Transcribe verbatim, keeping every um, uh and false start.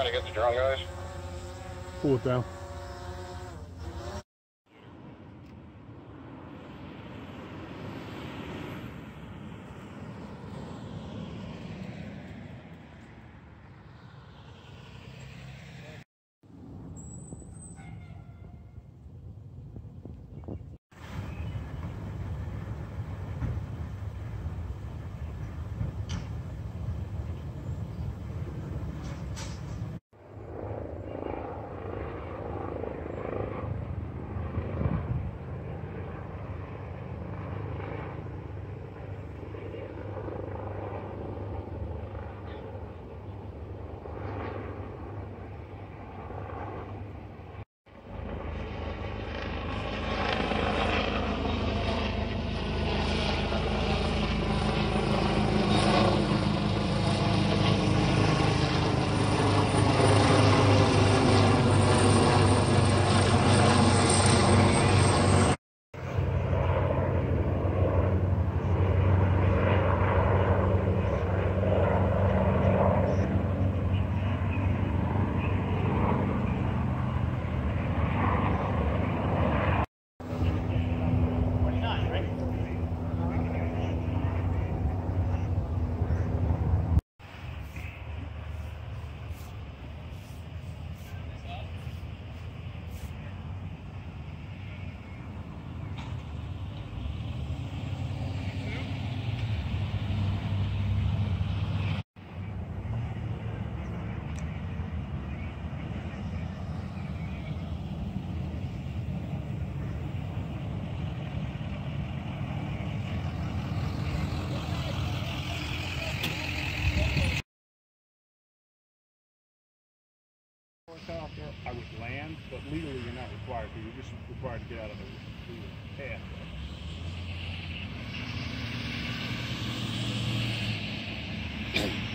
trying to get the drone, guys. Pull it down. Out there, I would land, but legally you're not required to. You're just required to get out of the, the path. Right?